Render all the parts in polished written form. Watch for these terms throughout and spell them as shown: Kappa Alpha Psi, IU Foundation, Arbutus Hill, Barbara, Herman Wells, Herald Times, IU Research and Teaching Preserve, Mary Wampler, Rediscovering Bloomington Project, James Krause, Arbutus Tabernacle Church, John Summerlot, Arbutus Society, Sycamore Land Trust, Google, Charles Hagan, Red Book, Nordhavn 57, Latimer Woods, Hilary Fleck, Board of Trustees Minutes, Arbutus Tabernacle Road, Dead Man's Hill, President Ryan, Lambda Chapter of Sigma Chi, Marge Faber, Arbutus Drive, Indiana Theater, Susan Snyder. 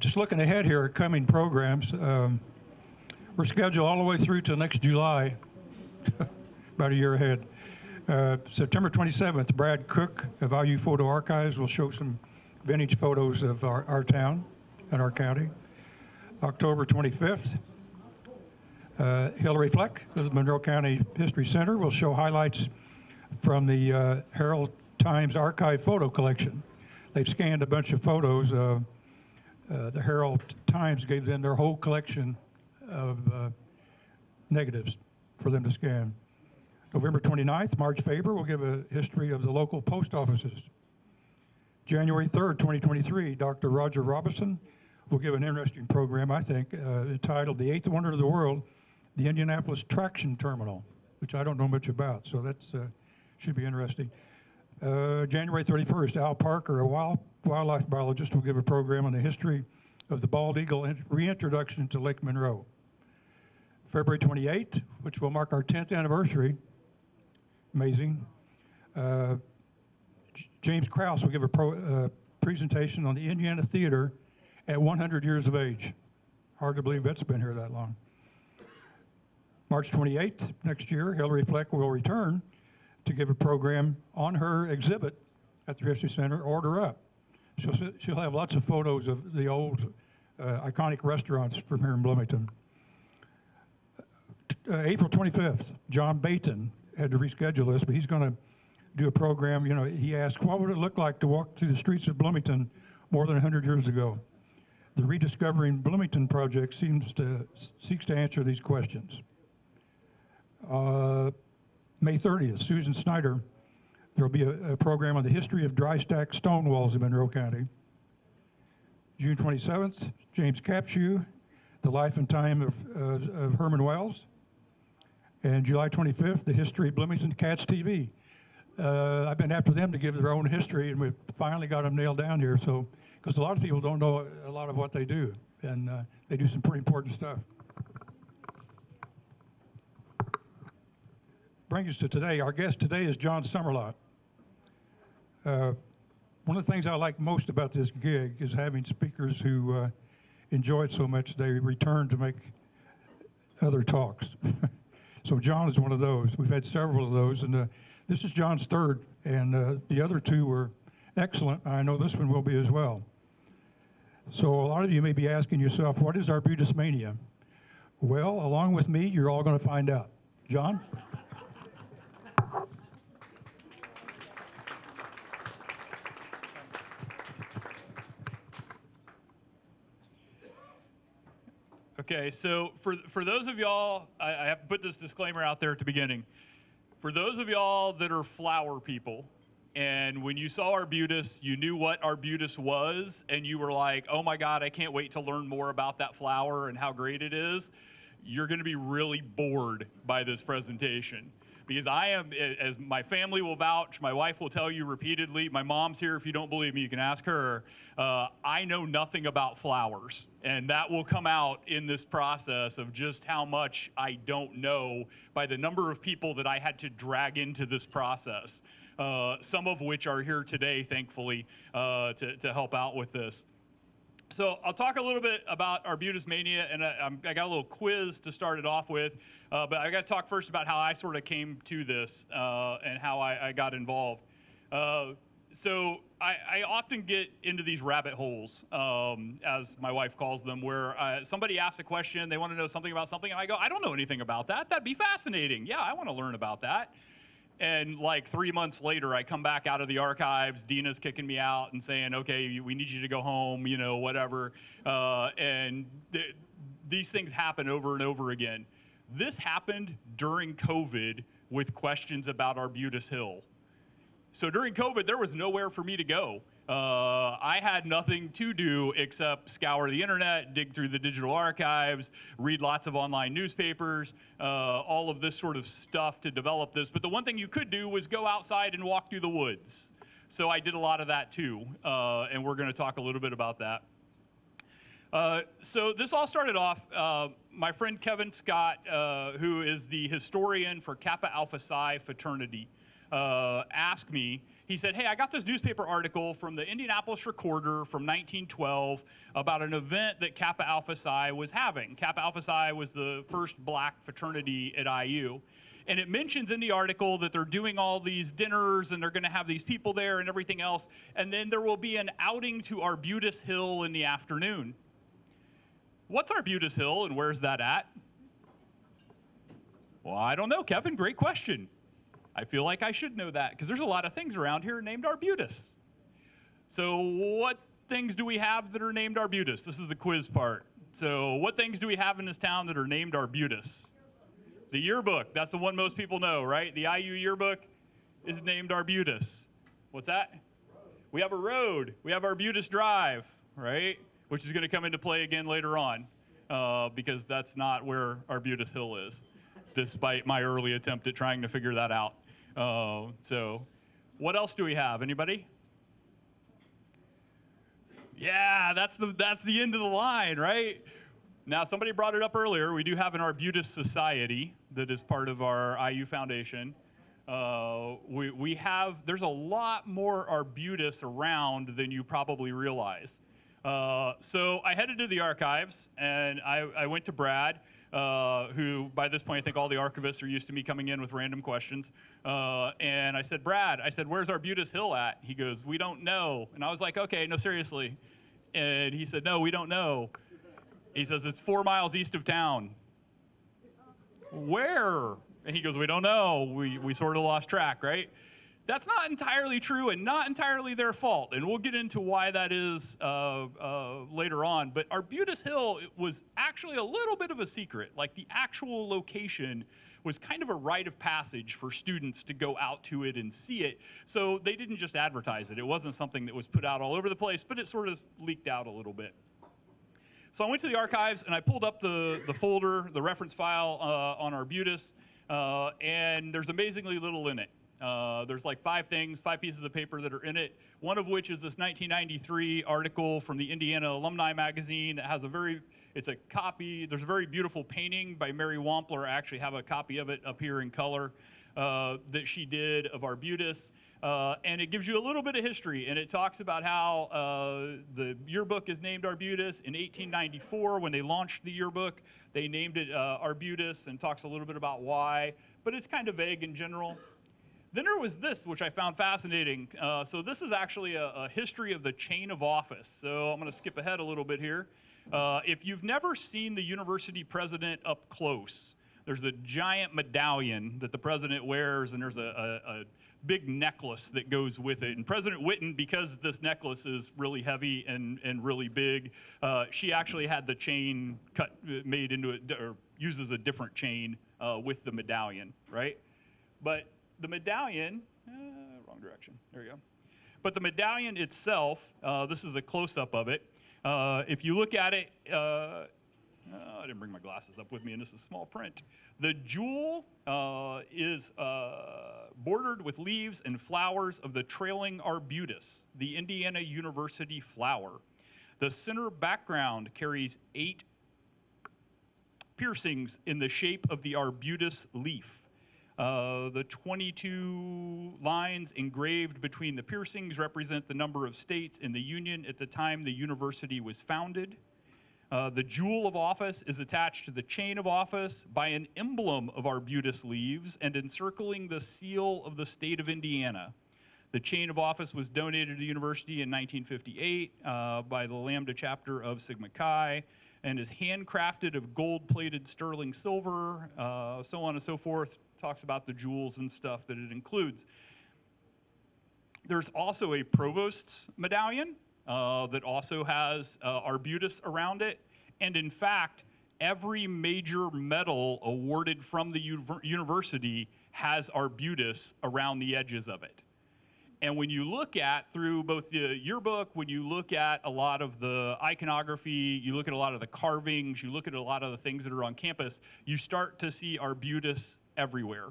Just looking ahead here at coming programs, we're scheduled all the way through to next July, about a year ahead. September 27th, Brad Cook of IU Photo Archives will show some vintage photos of our town and our county. October 25th, Hilary Fleck of the Monroe County History Center will show highlights from the Herald Times archive photo collection. They've scanned a bunch of photos. The Herald Times gave them their whole collection of negatives for them to scan. November 29th, Marge Faber will give a history of the local post offices. January 3rd, 2023, Dr. Roger Robinson will give an interesting program, I think, entitled The Eighth Wonder of the World, the Indianapolis Traction Terminal, which I don't know much about, so that should be interesting. January 31st, Al Parker, a wildlife biologist, will give a program on the history of the bald eagle reintroduction to Lake Monroe. February 28th, which will mark our 10th anniversary, amazing. James Krause will give a presentation on the Indiana Theater at 100 years of age. Hard to believe it's been here that long. March 28th, next year, Hilary Fleck will return to give a program on her exhibit at the History Center, Order Up. She'll have lots of photos of the old iconic restaurants from here in Bloomington. April 25th, John Baton had to reschedule this, but he's going to do a program. You know, he asked, what would it look like to walk through the streets of Bloomington more than 100 years ago? The Rediscovering Bloomington project seeks to answer these questions. May 30th, Susan Snyder, there will be a program on the history of dry stack stone walls in Monroe County. June 27th, James Capshew, the life and time of Herman Wells. And July 25th, the history of Bloomington Cats TV. I've been after them to give their own history, and we've finally got them nailed down here. So, because a lot of people don't know a lot of what they do, and they do some pretty important stuff. Brings us to today. Our guest today is John Summerlot. One of the things I like most about this gig is having speakers who enjoy it so much they return to make other talks. So John is one of those. We've had several of those, and this is John's third, and the other two were excellent. I know this one will be as well. So a lot of you may be asking yourself, what is Arbutus Mania? Well, along with me, you're all going to find out. John? Okay, so for those of y'all, I have to put this disclaimer out there at the beginning. For those of y'all that are flower people, and when you saw Arbutus, you knew what Arbutus was, and you were like, oh my God, I can't wait to learn more about that flower and how great it is, you're gonna be really bored by this presentation. Because I am, as my family will vouch, my wife will tell you repeatedly, my mom's here, if you don't believe me, you can ask her, I know nothing about flowers. And that will come out in this process of just how much I don't know by the number of people that I had to drag into this process, some of which are here today, thankfully, to help out with this. So I'll talk a little bit about Arbutus Mania, and I got a little quiz to start it off with, but I got to talk first about how I sort of came to this and how I got involved. So I often get into these rabbit holes, as my wife calls them, where somebody asks a question, they want to know something about something, and I go, I don't know anything about that. That'd be fascinating. Yeah, I want to learn about that. And like 3 months later, I come back out of the archives, Dina's kicking me out and saying, okay, we need you to go home, you know, whatever. And these things happen over and over again. This happened during COVID with questions about Arbutus Hill. So during COVID, there was nowhere for me to go. I had nothing to do except scour the internet, dig through the digital archives, read lots of online newspapers, all of this sort of stuff to develop this. But the one thing you could do was go outside and walk through the woods. So I did a lot of that too, and we're gonna talk a little bit about that. So this all started off, my friend Kevin Scott, who is the historian for Kappa Alpha Psi fraternity, asked me, He said, hey, I got this newspaper article from the Indianapolis Recorder from 1912 about an event that Kappa Alpha Psi was having. Kappa Alpha Psi was the first black fraternity at IU. And it mentions in the article that they're doing all these dinners and they're going to have these people there and everything else. And then there will be an outing to Arbutus Hill in the afternoon. What's Arbutus Hill and where's that at? Well, I don't know, Kevin. Great question. I feel like I should know that because there's a lot of things around here named Arbutus. So what things do we have that are named Arbutus? This is the quiz part. So what things do we have in this town that are named Arbutus? The yearbook. That's the one most people know, right? The IU yearbook is named Arbutus. What's that? We have a road. We have Arbutus Drive, right? Which is going to come into play again later on because that's not where Arbutus Hill is, despite my early attempt at trying to figure that out. So what else do we have? Anybody? Yeah, that's the end of the line, right? Now, somebody brought it up earlier. We do have an Arbutus Society that is part of our IU Foundation. There's a lot more Arbutus around than you probably realize. So I headed to the archives, and I went to Brad, who by this point I think all the archivists are used to me coming in with random questions. And I said, Brad, where's Arbutus Hill at? He goes, we don't know. And I was like, okay, no, seriously. And he said, no, we don't know. He says, it's 4 miles east of town. Where? And he goes, we don't know. We sort of lost track, right? That's not entirely true and not entirely their fault. And we'll get into why that is later on. But Arbutus Hill was actually a little bit of a secret. Like the actual location was kind of a rite of passage for students to go out to it and see it. So they didn't just advertise it. It wasn't something that was put out all over the place, but it sort of leaked out a little bit. So I went to the archives and I pulled up the folder, the reference file on Arbutus, and there's amazingly little in it. There's like five pieces of paper that are in it, one of which is this 1993 article from the Indiana Alumni Magazine that has it's a copy, there's a very beautiful painting by Mary Wampler. I actually have a copy of it up here in color that she did of Arbutus. And it gives you a little bit of history, and it talks about how the yearbook is named Arbutus. In 1894, when they launched the yearbook, they named it Arbutus, and talks a little bit about why, but it's kind of vague in general. Then there was this, which I found fascinating. So this is actually a history of the chain of office. So I'm going to skip ahead a little bit here. If you've never seen the university president up close, there's a giant medallion that the president wears, and there's a big necklace that goes with it. And President Whitten, because this necklace is really heavy and really big, she actually had the chain cut, made into it, or uses a different chain with the medallion, right? But the medallion, wrong direction, there you go. But the medallion itself, this is a close-up of it. If you look at it, I didn't bring my glasses up with me, and this is small print. The jewel is bordered with leaves and flowers of the trailing arbutus, the Indiana University flower. The center background carries 8 piercings in the shape of the arbutus leaf. The 22 lines engraved between the piercings represent the number of states in the Union at the time the university was founded. The jewel of office is attached to the chain of office by an emblem of arbutus leaves and encircling the seal of the state of Indiana. The chain of office was donated to the university in 1958 by the Lambda chapter of Sigma Chi and is handcrafted of gold-plated sterling silver, so on and so forth. Talks about the jewels and stuff that it includes. There's also a provost's medallion that also has Arbutus around it. And in fact, every major medal awarded from the university has Arbutus around the edges of it. And when you look at, through both the yearbook, when you look at a lot of the iconography, you look at a lot of the carvings, you look at a lot of the things that are on campus, you start to see Arbutus everywhere.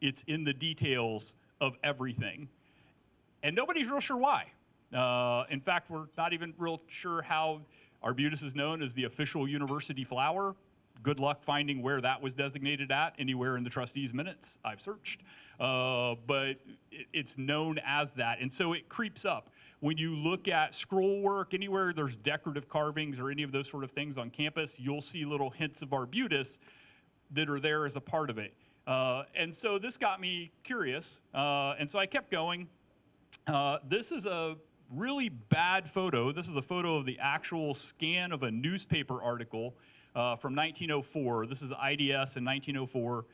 It's in the details of everything. And nobody's real sure why. In fact, we're not even real sure how Arbutus is known as the official university flower. good luck finding where that was designated at anywhere in the trustees' minutes. I've searched, but it's known as that, and so it creeps up. When you look at scroll work, anywhere there's decorative carvings or any of those sort of things on campus, you'll see little hints of Arbutus that are there as a part of it. And so this got me curious, and so I kept going. This is a really bad photo. This is a photo of the actual scan of a newspaper article from 1904. This is IDS in 1904,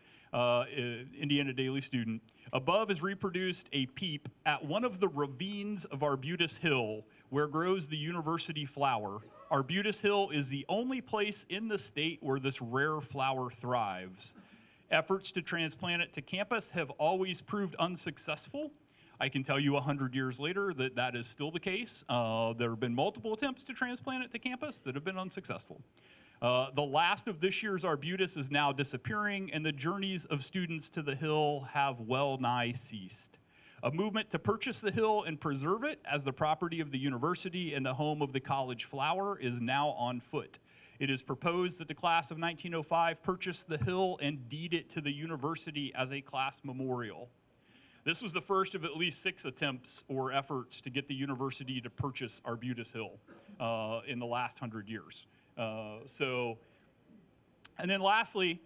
Indiana Daily Student. Above is reproduced a peep at one of the ravines of Arbutus Hill, where grows the university flower. Arbutus Hill is the only place in the state where this rare flower thrives. Efforts to transplant it to campus have always proved unsuccessful. I can tell you 100 years later that that is still the case. There have been multiple attempts to transplant it to campus that have been unsuccessful. The last of this year's Arbutus is now disappearing, and the journeys of students to the hill have well nigh ceased. A movement to purchase the hill and preserve it as the property of the university and the home of the college flower is now on foot. It is proposed that the class of 1905 purchase the hill and deed it to the university as a class memorial. This was the first of at least 6 attempts or efforts to get the university to purchase Arbutus Hill in the last 100 years. And then lastly,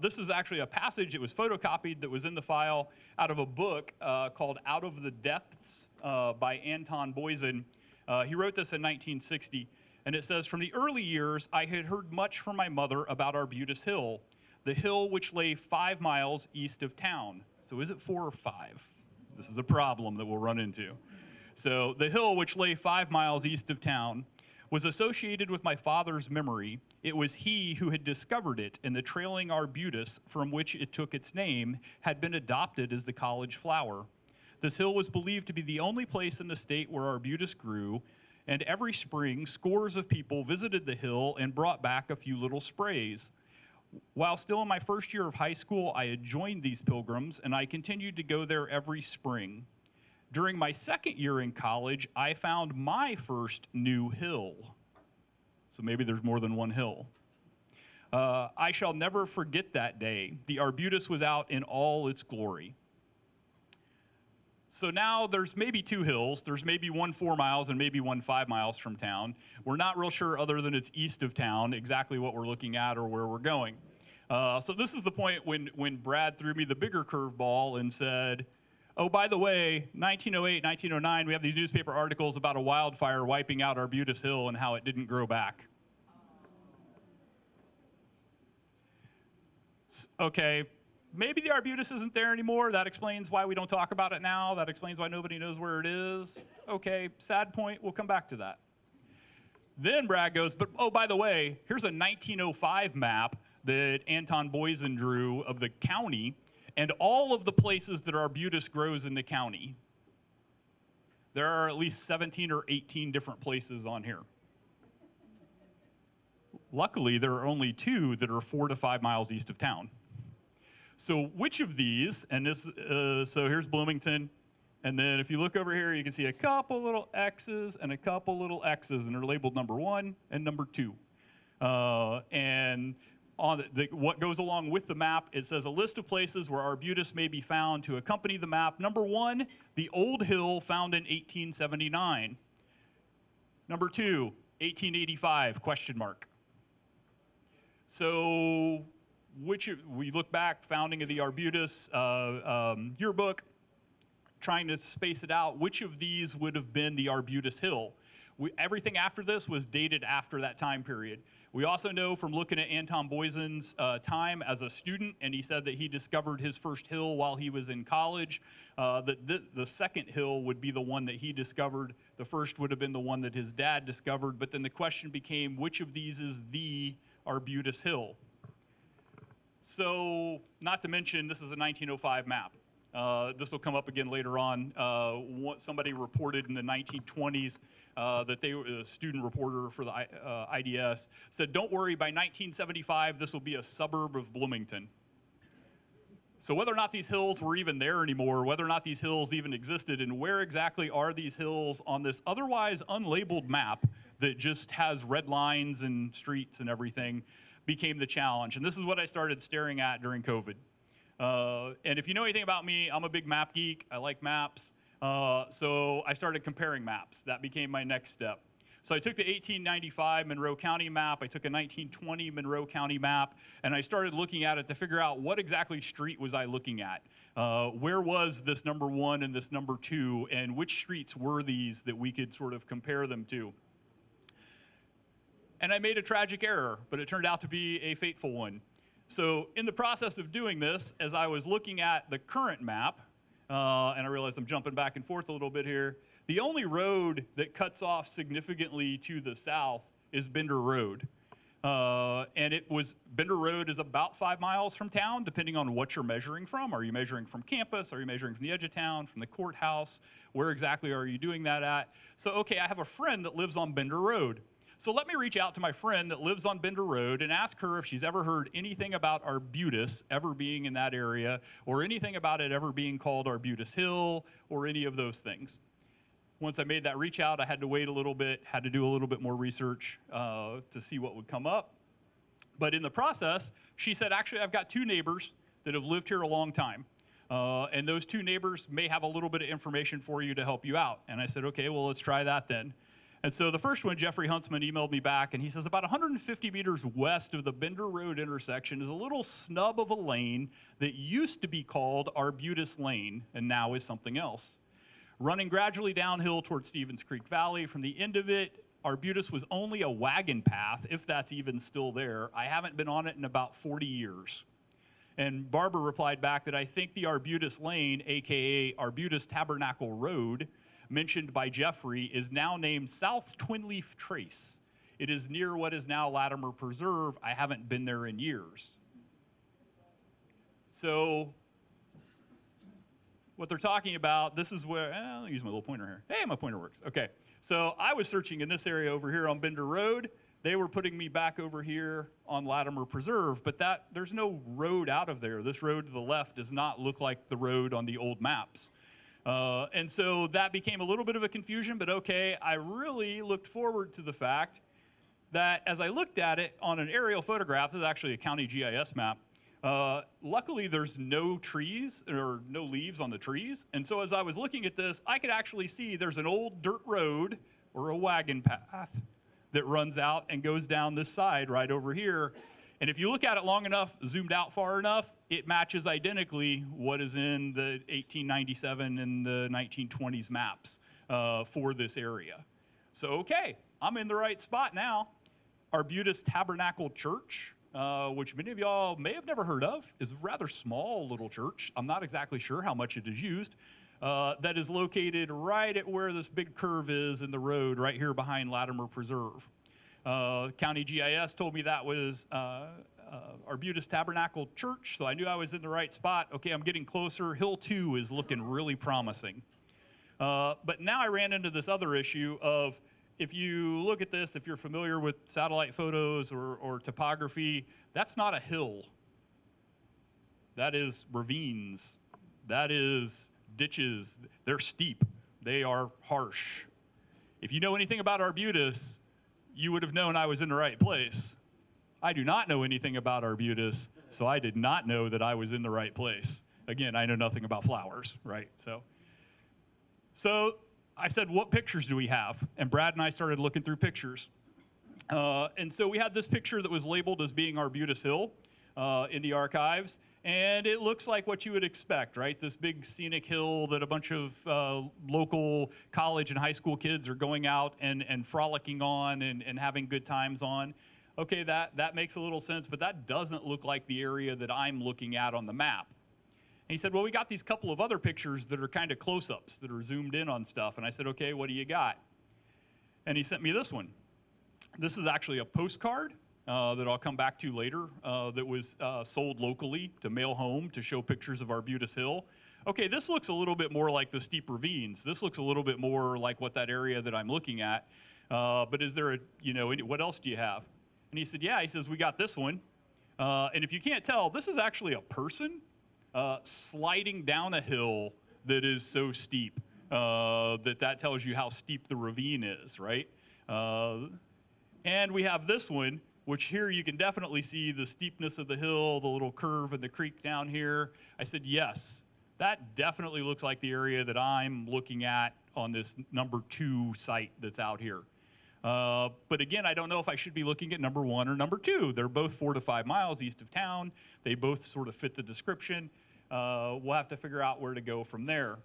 this is actually a passage, it was photocopied, that was in the file out of a book called Out of the Depths by Anton Boisen. He wrote this in 1960, and it says, "From the early years, I had heard much from my mother about Arbutus Hill, the hill which lay 5 miles east of town." So is it 4 or 5? This is a problem that we'll run into. So the hill which lay 5 miles east of town was associated with my father's memory. It was he who had discovered it, and the trailing arbutus from which it took its name had been adopted as the college flower. This hill was believed to be the only place in the state where arbutus grew, and every spring scores of people visited the hill and brought back a few little sprays. While still in my first year of high school, I had joined these pilgrims, and I continued to go there every spring. During my second year in college, I found my first new hill. So maybe there's more than one hill. I shall never forget that day. The arbutus was out in all its glory. So now there's maybe 2 hills. There's maybe one 4 miles and maybe one 5 miles from town. We're not real sure, other than it's east of town, exactly what we're looking at or where we're going. So this is the point when Brad threw me the bigger curveball and said, "Oh, by the way, 1908, 1909, we have these newspaper articles about a wildfire wiping out Arbutus Hill and how it didn't grow back." Okay. Maybe the arbutus isn't there anymore. That explains why we don't talk about it now. That explains why nobody knows where it is. Okay, sad point. We'll come back to that. Then Brad goes, "But oh, by the way, here's a 1905 map that Anton Boisen drew of the county and all of the places that arbutus grows in the county. There are at least 17 or 18 different places on here. Luckily, there are only 2 that are 4 to 5 miles east of town. So which of these, and this, so here's Bloomington, and then if you look over here, you can see a couple little X's and a couple little X's, and they're labeled number 1 and number 2. And on what goes along with the map, it says a list of places where arbutus may be found to accompany the map. Number 1, the old hill found in 1879. Number 2, 1885, ? So which we look back, founding of the Arbutus yearbook, trying to space it out, which of these would have been the Arbutus Hill? Everything after this was dated after that time period. We also know from looking at Anton Boisen's time as a student, and he said that he discovered his first hill while he was in college, that the second hill would be the one that he discovered. The first would have been the one that his dad discovered, but then the question became, which of these is the Arbutus Hill? So, not to mention, this is a 1905 map. This will come up again later on. Somebody reported in the 1920s that they were a student reporter for the IDS, said, "Don't worry, by 1975, this will be a suburb of Bloomington." So whether or not these hills were even there anymore, whether or not these hills even existed, and where exactly are these hills on this otherwise unlabeled map that just has red lines and streets and everything, became the challenge. And this is what I started staring at during COVID. And if you know anything about me, I'm a big map geek. I like maps. So I started comparing maps. That became my next step. So I took the 1895 Monroe County map, I took a 1920 Monroe County map, and I started looking at it to figure out what exactly street was I looking at. Where was this number one and this number two, and which streets were these that we could sort of compare them to? And I made a tragic error, but it turned out to be a fateful one. So in the process of doing this, as I was looking at the current map, and I realize I'm jumping back and forth a little bit here, the only road that cuts off significantly to the south is Bender Road. And Bender Road is about 5 miles from town, depending on what you're measuring from. Are you measuring from campus? Are you measuring from the edge of town, from the courthouse? Where exactly are you doing that at? So, okay, I have a friend that lives on Bender Road. So let me reach out to my friend that lives on Bender Road and ask her if she's ever heard anything about Arbutus ever being in that area, or anything about it ever being called Arbutus Hill, or any of those things. Once I made that reach out, I had to wait a little bit, had to do a little bit more research to see what would come up. But in the process, she said, actually, I've got two neighbors that have lived here a long time. And those two neighbors may have a little bit of information for you to help you out. And I said, okay, well, let's try that then. And so the first one, Jeffrey Huntsman, emailed me back, and he says, about 150 meters west of the Bender Road intersection is a little snub of a lane that used to be called Arbutus Lane and now is something else. Running gradually downhill toward Stevens Creek Valley, from the end of it, Arbutus was only a wagon path, if that's even still there. I haven't been on it in about 40 years. And Barbara replied back that I think the Arbutus Lane, aka Arbutus Tabernacle Road, mentioned by Jeffrey, is now named South Twin Leaf Trace. It is near what is now Latimer Preserve. I haven't been there in years. So, what they're talking about, this is where, I'll use my little pointer here. Hey, my pointer works. Okay, so I was searching in this area over here on Bender Road. They were putting me back over here on Latimer Preserve, but there's no road out of there. This road to the left does not look like the road on the old maps. And so that became a little bit of a confusion, but okay, I really looked forward to the fact that as I looked at it on an aerial photograph, this is actually a county GIS map, luckily there's no trees or no leaves on the trees. And so as I was looking at this, I could actually see there's an old dirt road or a wagon path that runs out and goes down this side right over here. And if you look at it long enough, zoomed out far enough, it matches identically what is in the 1897 and the 1920s maps for this area. So okay, I'm in the right spot now. Arbutus Tabernacle Church, which many of y'all may have never heard of, is a rather small little church. I'm not exactly sure how much it is used. That is located right at where this big curve is in the road, right here behind Latimer Preserve. County GIS told me that was Arbutus Tabernacle Church, so I knew I was in the right spot. Okay, I'm getting closer. Hill 2 is looking really promising. But now I ran into this other issue of, if you look at this, if you're familiar with satellite photos or topography, that's not a hill. That is ravines. That is ditches. They're steep. They are harsh. If you know anything about Arbutus, you would have known I was in the right place. I do not know anything about Arbutus, so I did not know that I was in the right place. Again, I know nothing about flowers, right? So I said, what pictures do we have? And Brad and I started looking through pictures. And so we had this picture that was labeled as being Arbutus Hill in the archives. And it looks like what you would expect, right? This big scenic hill that a bunch of local college and high school kids are going out and frolicking on and having good times on. Okay, that makes a little sense, but that doesn't look like the area that I'm looking at on the map. And he said, well, we got these couple of other pictures that are kind of close-ups, that are zoomed in on stuff. And I said, okay, what do you got? And he sent me this one. This is actually a postcard that I'll come back to later that was sold locally to mail home to show pictures of Arbutus Hill. Okay, this looks a little bit more like the steep ravines. This looks a little bit more like what that area that I'm looking at. But is there what else do you have? And he said, yeah, he says, we got this one. And if you can't tell, this is actually a person sliding down a hill that is so steep that tells you how steep the ravine is, right? And we have this one which here you can definitely see the steepness of the hill, the little curve and the creek down here. I said, yes, that definitely looks like the area that I'm looking at on this number 2 site that's out here. But again, I don't know if I should be looking at number 1 or number 2. They're both 4 to 5 miles east of town. They both sort of fit the description. We'll have to figure out where to go from there.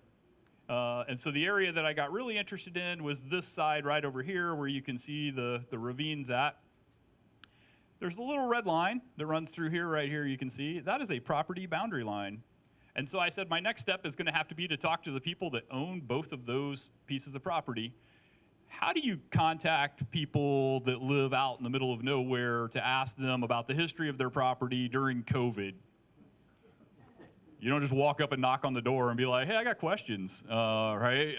And so the area that I got really interested in was this side right over here where you can see the ravines at. There's a little red line that runs through here, right here you can see. That is a property boundary line. And so I said my next step is going to have to be to talk to the people that own both of those pieces of property. How do you contact people that live out in the middle of nowhere to ask them about the history of their property during COVID? You don't just walk up and knock on the door and be like, hey, I got questions, right?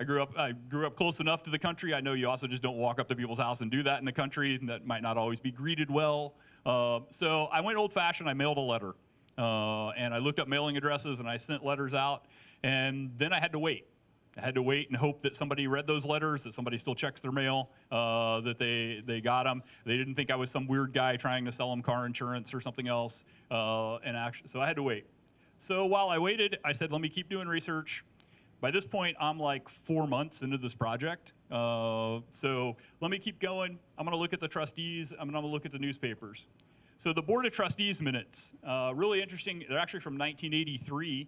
I grew up close enough to the country. I know you also just don't walk up to people's house and do that in the country, and that might not always be greeted well. So I went old-fashioned. I mailed a letter, and I looked up mailing addresses, and I sent letters out, and then I had to wait. I had to wait and hope that somebody read those letters, that somebody still checks their mail, that they got them. They didn't think I was some weird guy trying to sell them car insurance or something else. And actually, so I had to wait. So while I waited, I said, let me keep doing research. By this point, I'm like 4 months into this project. So let me keep going. I'm going to look at the trustees. I'm going to look at the newspapers. So the Board of Trustees Minutes, really interesting. They're actually from 1983.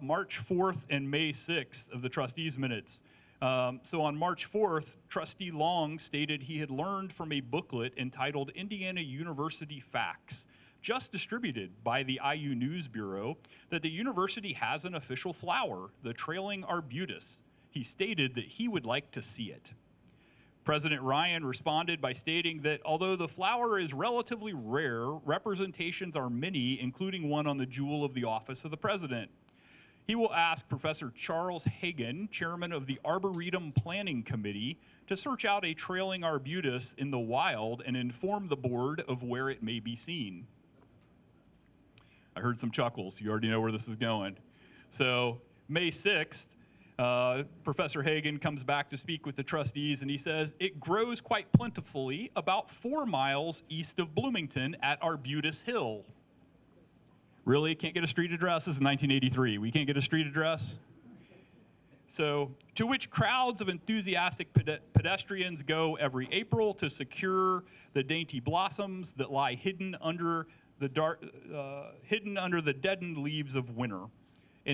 March 4th and May 6th of the trustees' minutes. So on March 4th, Trustee Long stated he had learned from a booklet entitled Indiana University Facts, just distributed by the IU News Bureau, that the university has an official flower, the trailing arbutus. He stated that he would like to see it. President Ryan responded by stating that although the flower is relatively rare, representations are many, including one on the jewel of the office of the president. He will ask Professor Charles Hagan, chairman of the Arboretum Planning Committee, to search out a trailing arbutus in the wild and inform the board of where it may be seen. I heard some chuckles. You already know where this is going. So May 6th, Professor Hagan comes back to speak with the trustees, and he says, it grows quite plentifully about 4 miles east of Bloomington at Arbutus Hill. Really? Can't get a street address? This is 1983. We can't get a street address? So, to which crowds of enthusiastic pedestrians go every April to secure the dainty blossoms that lie hidden under the, deadened leaves of winter. In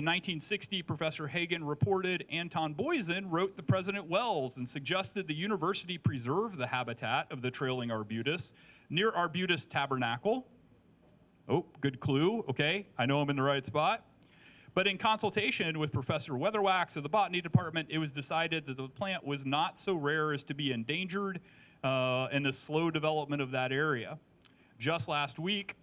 1960, Professor Hagan reported Anton Boisen wrote the President Wells and suggested the university preserve the habitat of the trailing arbutus near Arbutus Tabernacle. Oh, good clue. Okay, I know I'm in the right spot. But in consultation with Professor Weatherwax of the Botany Department, it was decided that the plant was not so rare as to be endangered in the slow development of that area. Just last week,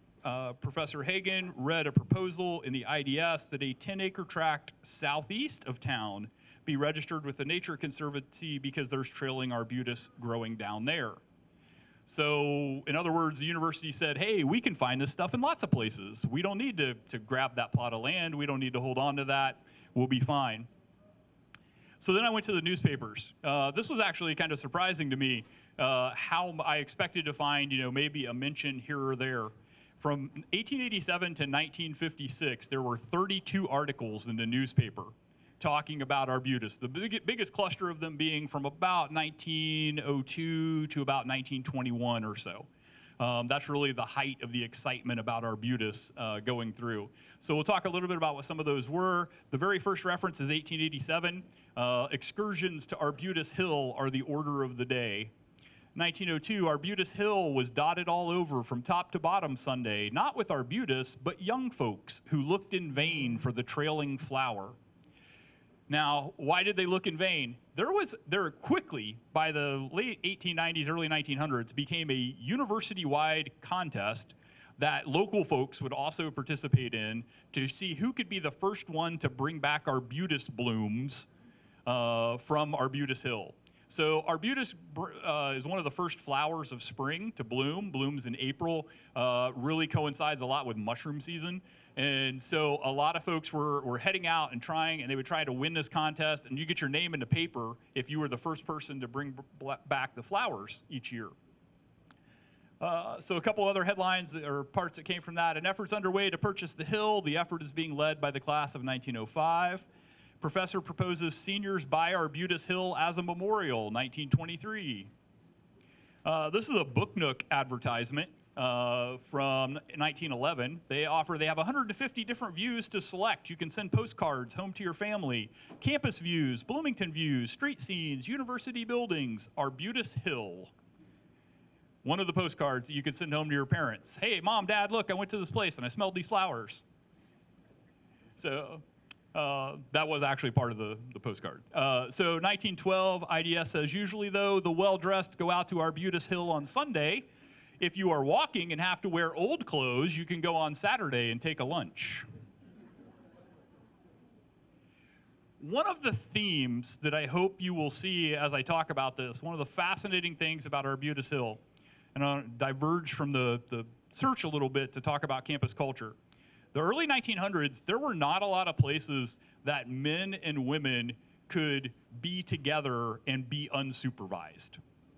Professor Hagan read a proposal in the IDS that a 10-acre tract southeast of town be registered with the Nature Conservancy because there's trailing arbutus growing down there. So, in other words, the university said, hey, we can find this stuff in lots of places. We don't need to grab that plot of land. We don't need to hold on to that. We'll be fine. So then I went to the newspapers. This was actually kind of surprising to me, how I expected to find, you know, maybe a mention here or there. From 1887 to 1956, there were 32 articles in the newspaper talking about arbutus, the biggest cluster of them being from about 1902 to about 1921 or so. That's really the height of the excitement about arbutus going through. So we'll talk a little bit about what some of those were. The very first reference is 1887. Excursions to Arbutus Hill are the order of the day. 1902, Arbutus Hill was dotted all over from top to bottom Sunday, not with arbutus, but young folks who looked in vain for the trailing flower. Now, why did they look in vain? There quickly, by the late 1890s, early 1900s, became a university-wide contest that local folks would also participate in to see who could be the first one to bring back arbutus blooms from Arbutus Hill. So arbutus is one of the first flowers of spring to bloom, blooms in April, really coincides a lot with mushroom season. And so a lot of folks were heading out and trying, and they would try to win this contest, and you get your name in the paper if you were the first person to bring back the flowers each year. So a couple other headlines or parts that came from that. An effort's underway to purchase the hill. The effort is being led by the class of 1905. Professor proposes seniors buy Arbutus Hill as a memorial, 1923. This is a Book Nook advertisement from 1911. They have 150 different views to select. You can send postcards home to your family. Campus views, Bloomington views, street scenes, university buildings, Arbutus Hill. One of the postcards that you could send home to your parents. Hey, Mom, Dad, look, I went to this place and I smelled these flowers. So that was actually part of the postcard. So 1912, IDS says, usually though, the well-dressed go out to Arbutus Hill on Sunday. If you are walking and have to wear old clothes, you can go on Saturday and take a lunch. One of the themes that I hope you will see as I talk about this, one of the fascinating things about Arbutus Hill, and I'll diverge from the search a little bit to talk about campus culture. The early 1900s, there were not a lot of places that men and women could be together and be unsupervised,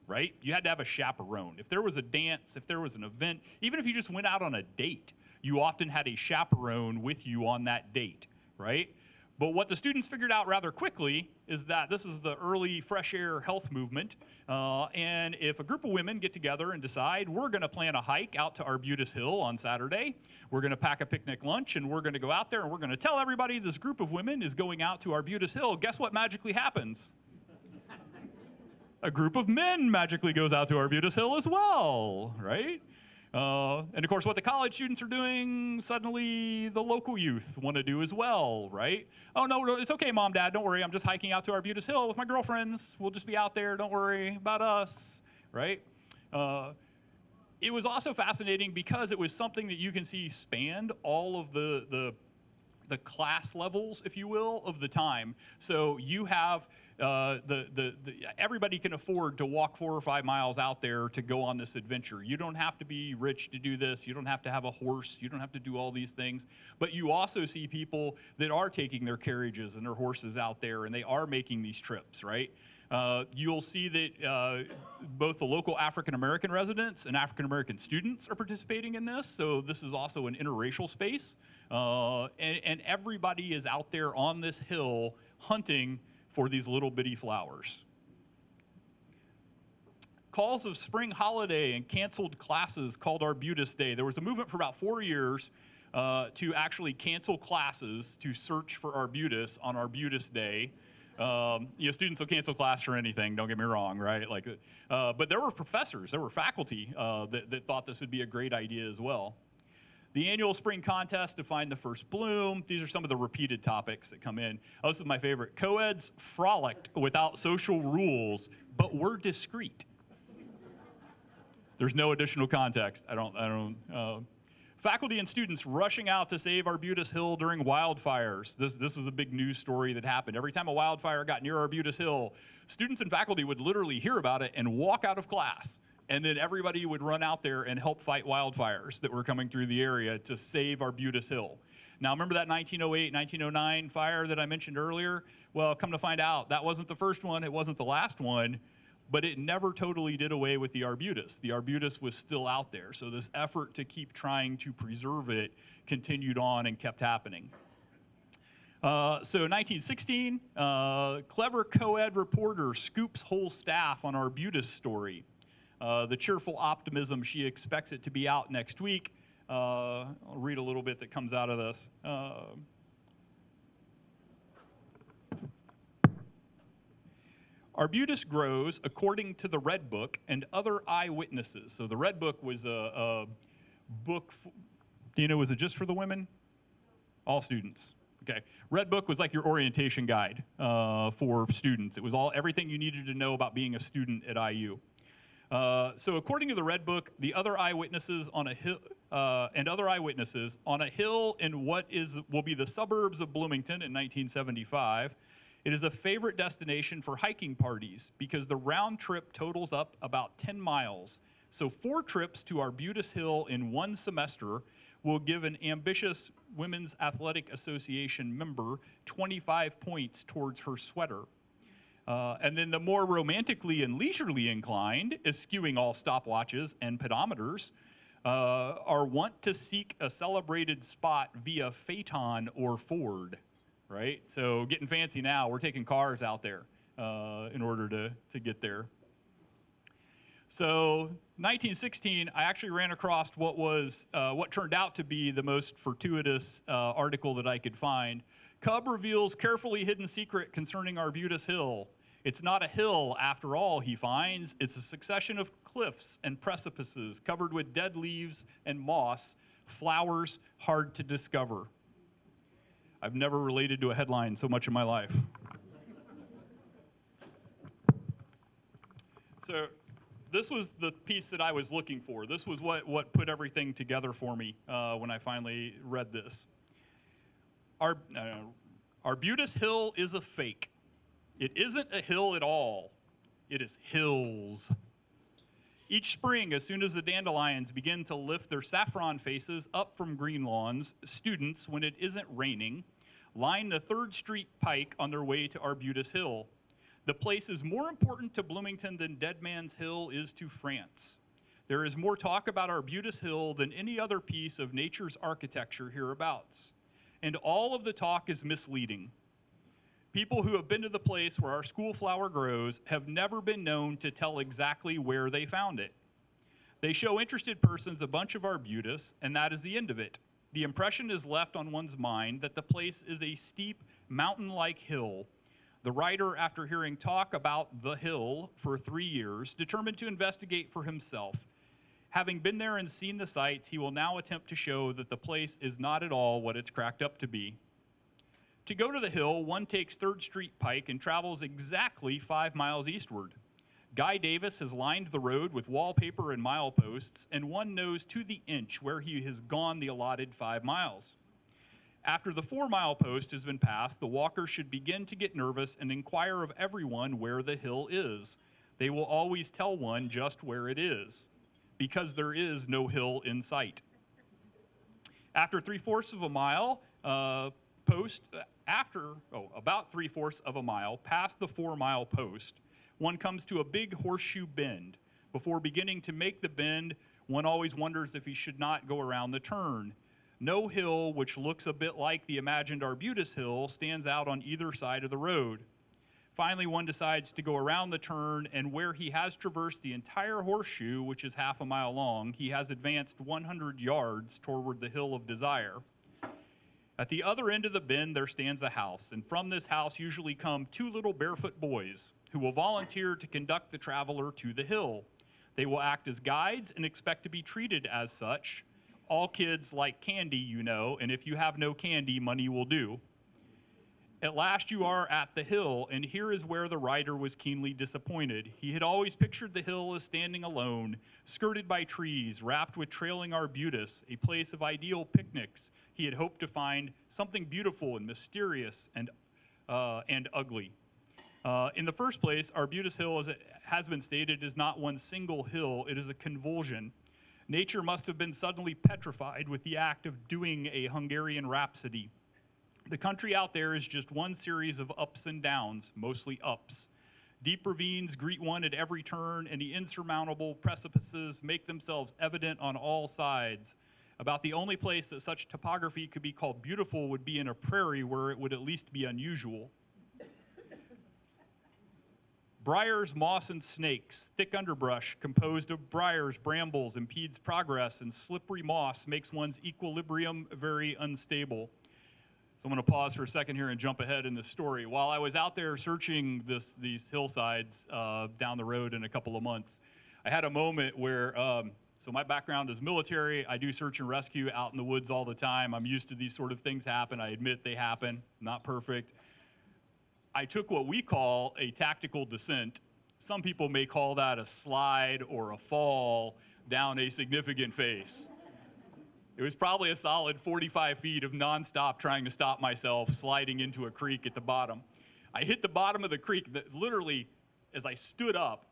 right? You had to have a chaperone. If there was a dance, if there was an event, even if you just went out on a date, you often had a chaperone with you on that date, right? But what the students figured out rather quickly is that this is the early fresh air health movement. And if a group of women get together and decide, we're going to plan a hike out to Arbutus Hill on Saturday, we're going to pack a picnic lunch, and we're going to go out there, and we're going to tell everybody this group of women is going out to Arbutus Hill, guess what magically happens? A group of men magically goes out to Arbutus Hill as well, right? And of course, what the college students are doing, suddenly the local youth want to do as well, right? Oh, no, it's okay, Mom, Dad, don't worry. I'm just hiking out to Arbutus Hill with my girlfriends. We'll just be out there. Don't worry about us, right? It was also fascinating because it was something that you can see spanned all of the class levels, if you will, of the time. So you have everybody can afford to walk 4 or 5 miles out there to go on this adventure. You don't have to be rich to do this. You don't have to have a horse. You don't have to do all these things. But you also see people that are taking their carriages and their horses out there, and they are making these trips, right? You'll see that both the local African-American residents and African-American students are participating in this. So this is also an interracial space. And everybody is out there on this hill hunting for these little bitty flowers. Calls of spring holiday and canceled classes called Arbutus Day. There was a movement for about 4 years to actually cancel classes to search for Arbutus on Arbutus Day. You know, students will cancel class for anything, don't get me wrong, right? Like, but there were professors, there were faculty that thought this would be a great idea as well. The annual spring contest to find the first bloom. These are some of the repeated topics that come in. Oh, this is my favorite. Co-eds frolicked without social rules, but were discreet. There's no additional context. Faculty and students rushing out to save Arbutus Hill during wildfires. This is a big news story that happened. Every time a wildfire got near Arbutus Hill, students and faculty would literally hear about it and walk out of class. And then everybody would run out there and help fight wildfires that were coming through the area to save Arbutus Hill. Now, remember that 1908, 1909 fire that I mentioned earlier? Well, come to find out, that wasn't the first one, it wasn't the last one, but it never totally did away with the Arbutus. The Arbutus was still out there, so this effort to keep trying to preserve it continued on and kept happening. So 1916, clever co-ed reporter scoops whole staff on Arbutus story. The cheerful optimism, she expects it to be out next week. I'll read a little bit that comes out of this. Arbutus grows according to the Red Book and other eyewitnesses. So the Red Book was a book, Dina, was it just for the women? All students. Okay. Red Book was like your orientation guide for students. It was everything you needed to know about being a student at IU. So according to the Red Book, the other eyewitnesses on a hill, in what will be the suburbs of Bloomington in 1975, it is a favorite destination for hiking parties because the round trip totals up about 10 miles. So 4 trips to Arbutus Hill in 1 semester will give an ambitious Women's Athletic Association member 25 points towards her sweater. And then the more romantically and leisurely inclined, eschewing all stopwatches and pedometers, are wont to seek a celebrated spot via Phaeton or Ford, right? So getting fancy now, we're taking cars out there in order to get there. So 1916, I actually ran across what was what turned out to be the most fortuitous article that I could find. Cub reveals carefully hidden secret concerning Arbutus Hill. It's not a hill, after all, he finds. It's a succession of cliffs and precipices covered with dead leaves and moss, flowers hard to discover. I've never related to a headline so much in my life. So this was the piece that I was looking for. This was what put everything together for me when I finally read this. Arbutus Hill is a fake. It isn't a hill at all. It is hills. Each spring, as soon as the dandelions begin to lift their saffron faces up from green lawns, students, when it isn't raining, line the Third Street Pike on their way to Arbutus Hill. The place is more important to Bloomington than Dead Man's Hill is to France. There is more talk about Arbutus Hill than any other piece of nature's architecture hereabouts. And all of the talk is misleading. People who have been to the place where our school flower grows have never been known to tell exactly where they found it. They show interested persons a bunch of arbutus, and that is the end of it. The impression is left on one's mind that the place is a steep, mountain-like hill. The writer, after hearing talk about the hill for 3 years, determined to investigate for himself. Having been there and seen the sights, he will now attempt to show that the place is not at all what it's cracked up to be. To go to the hill, one takes Third Street Pike and travels exactly 5 miles eastward. Guy Davis has lined the road with wallpaper and mileposts, and one knows to the inch where he has gone the allotted 5 miles. After the 4 mile post has been passed, the walker should begin to get nervous and inquire of everyone where the hill is. They will always tell one just where it is, because there is no hill in sight. After about three-fourths of a mile past the 4 mile post, one comes to a big horseshoe bend. Before beginning to make the bend, one always wonders if he should not go around the turn. No hill, which looks a bit like the imagined Arbutus Hill, stands out on either side of the road. Finally, one decides to go around the turn, and where he has traversed the entire horseshoe, which is half a mile long, he has advanced 100 yards toward the Hill of Desire. At the other end of the bend, there stands a house, and from this house usually come two little barefoot boys who will volunteer to conduct the traveler to the hill. They will act as guides and expect to be treated as such. All kids like candy, you know, and if you have no candy, money will do. At last you are at the hill, and here is where the writer was keenly disappointed. He had always pictured the hill as standing alone, skirted by trees, wrapped with trailing arbutus, a place of ideal picnics. He had hoped to find something beautiful and mysterious and ugly. In the first place, Arbutus Hill, as it has been stated, is not one single hill. It is a convulsion. Nature must have been suddenly petrified with the act of doing a Hungarian rhapsody. The country out there is just one series of ups and downs, mostly ups. Deep ravines greet one at every turn, and the insurmountable precipices make themselves evident on all sides. About the only place that such topography could be called beautiful would be in a prairie where it would at least be unusual. Briars, moss, and snakes, thick underbrush composed of briars, brambles impedes progress, and slippery moss makes one's equilibrium very unstable. So I'm going to pause for a second here and jump ahead in the story. While I was out there searching these hillsides down the road in a couple of months, I had a moment where, so my background is military. I do search and rescue out in the woods all the time. I'm used to these sort of things happen. I admit they happen, not perfect. I took what we call a tactical descent. Some people may call that a slide or a fall down a significant face. It was probably a solid 45 feet of nonstop trying to stop myself sliding into a creek at the bottom. I hit the bottom of the creek. Literally, as I stood up,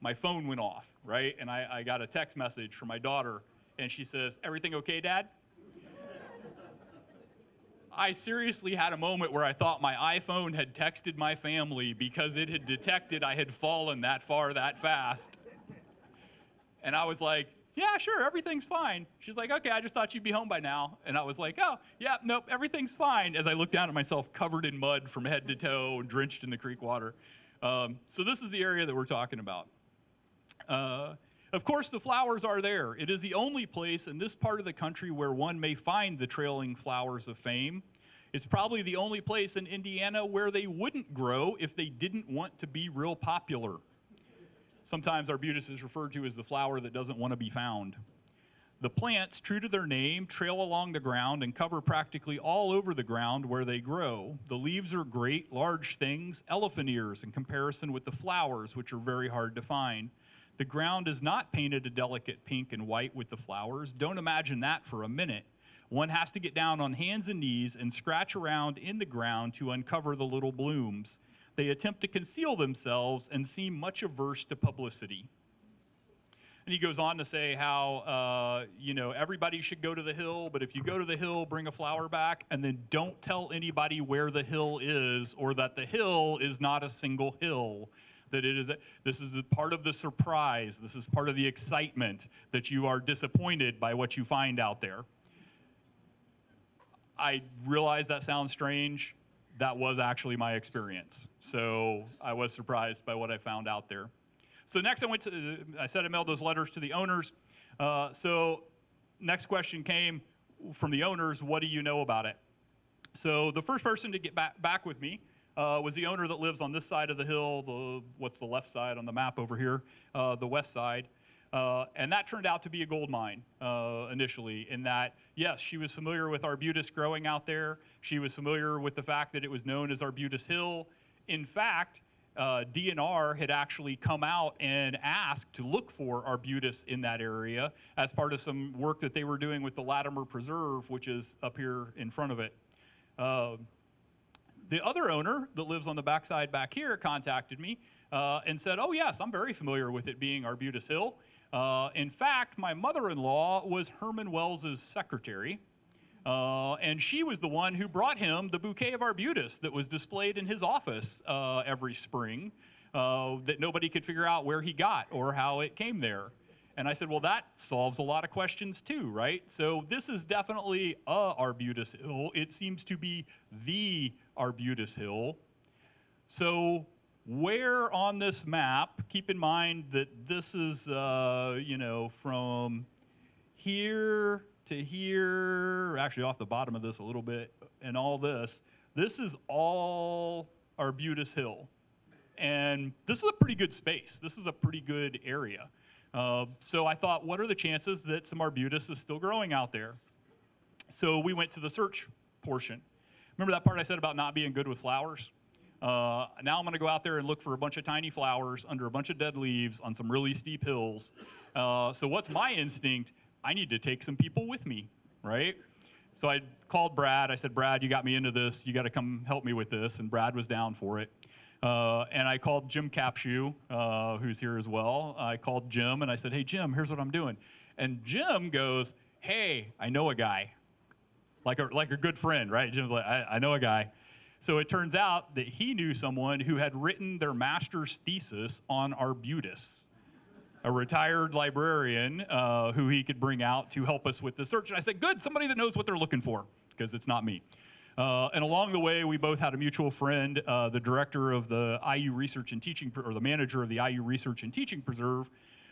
my phone went off, right? And I got a text message from my daughter, and she says, "Everything okay, Dad?" I seriously had a moment where I thought my iPhone had texted my family because it had detected I had fallen that far that fast. And I was like, yeah, sure, everything's fine. She's like, okay, I just thought you'd be home by now. And I was like, oh, yeah, nope, everything's fine, as I looked down at myself covered in mud from head to toe and drenched in the creek water. So this is the area that we're talking about. Of course, the flowers are there. It is the only place in this part of the country where one may find the trailing flowers of fame. It's probably the only place in Indiana where they wouldn't grow if they didn't want to be real popular. Sometimes Arbutus is referred to as the flower that doesn't want to be found. The plants, true to their name, trail along the ground and cover practically all over the ground where they grow. The leaves are great, large things, elephant ears in comparison with the flowers, which are very hard to find. The ground is not painted a delicate pink and white with the flowers. Don't imagine that for a minute. One has to get down on hands and knees and scratch around in the ground to uncover the little blooms. They attempt to conceal themselves and seem much averse to publicity. And he goes on to say how, you know, everybody should go to the hill, but if you go to the hill, bring a flower back, and then don't tell anybody where the hill is or that the hill is not a single hill. That it is, this is a part of the surprise, this is part of the excitement, that you are disappointed by what you find out there. I realize that sounds strange. That was actually my experience. So I was surprised by what I found out there. So next I said I mailed those letters to the owners. So next question came from the owners, what do you know about it? So the first person to get back with me was the owner that lives on this side of the hill, what's the left side on the map over here, the west side. And that turned out to be a gold mine initially, in that, yes, she was familiar with Arbutus growing out there. She was familiar with the fact that it was known as Arbutus Hill. In fact, DNR had actually come out and asked to look for Arbutus in that area as part of some work that they were doing with the Latimer Preserve, which is up here in front of it. The other owner that lives on the backside back here contacted me and said, oh yes, I'm very familiar with it being Arbutus Hill. In fact, my mother-in-law was Herman Wells's secretary, and she was the one who brought him the bouquet of Arbutus that was displayed in his office every spring that nobody could figure out where he got or how it came there. And I said, well, that solves a lot of questions too, right? So this is definitely a Arbutus Hill. It seems to be the Arbutus Hill. So where on this map, keep in mind that this is, you know, from here to here, actually off the bottom of this a little bit, and all this. This is all Arbutus Hill. And this is a pretty good space. This is a pretty good area. So I thought, what are the chances that some Arbutus is still growing out there? So we went to the search portion. Remember that part I said about not being good with flowers? Now I'm going to go out there and look for a bunch of tiny flowers under a bunch of dead leaves on some really steep hills. So what's my instinct? I need to take some people with me, right? So I called Brad. I said, Brad, you got me into this. You got to come help me with this. And Brad was down for it. And I called James Capshew, who's here as well. I called Jim and I said, hey, Jim, here's what I'm doing. And Jim goes, hey, I know a guy. Like a good friend, right? Jim's like, I know a guy. So it turns out that he knew someone who had written their master's thesis on Arbutus, a retired librarian who he could bring out to help us with the search. And I said, good, somebody that knows what they're looking for, because it's not me. And along the way, we both had a mutual friend, the director of the IU Research and Teaching, or the manager of the IU Research and Teaching Preserve,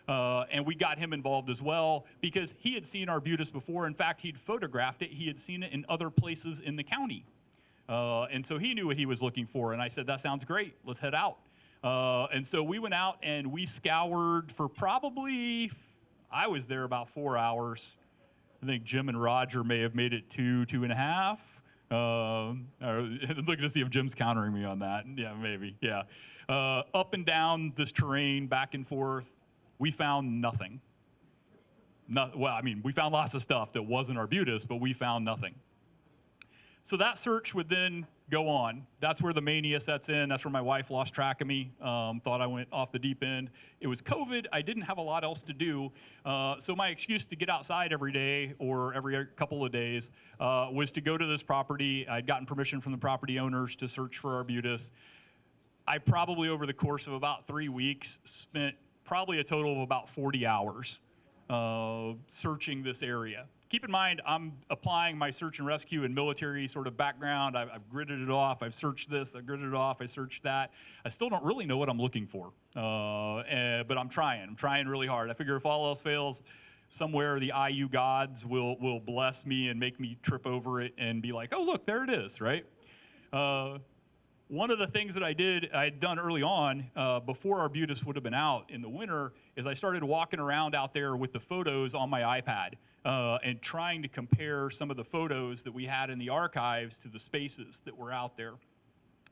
and we got him involved as well because he had seen Arbutus before. In fact, he'd photographed it. He had seen it in other places in the county. And so he knew what he was looking for. And I said, that sounds great. Let's head out. And so we went out and we scoured for probably, I was there about 4 hours. I think Jim and Roger may have made it two and a half. I'm looking to see if Jim's countering me on that. Yeah, maybe. Yeah. Up and down this terrain, back and forth, we found nothing. Well, I mean, we found lots of stuff that wasn't Arbutus, but we found nothing. So that search would then go on. That's where the mania sets in. That's where my wife lost track of me, thought I went off the deep end. It was COVID. I didn't have a lot else to do. So my excuse to get outside every day or every couple of days was to go to this property. I'd gotten permission from the property owners to search for Arbutus. I probably, over the course of about 3 weeks, spent probably a total of about 40 hours searching this area. Keep in mind, I'm applying my search and rescue and military sort of background. I've gridded it off. I've searched this. I've gridded it off. I searched that. I still don't really know what I'm looking for, but I'm trying. I'm trying really hard. I figure if all else fails, somewhere the IU gods will bless me and make me trip over it and be like, oh, look, there it is, right? One of the things that I'd done early on, before Arbutus would have been out in the winter, is I started walking around out there with the photos on my iPad. And trying to compare some of the photos that we had in the archives to the spaces that were out there.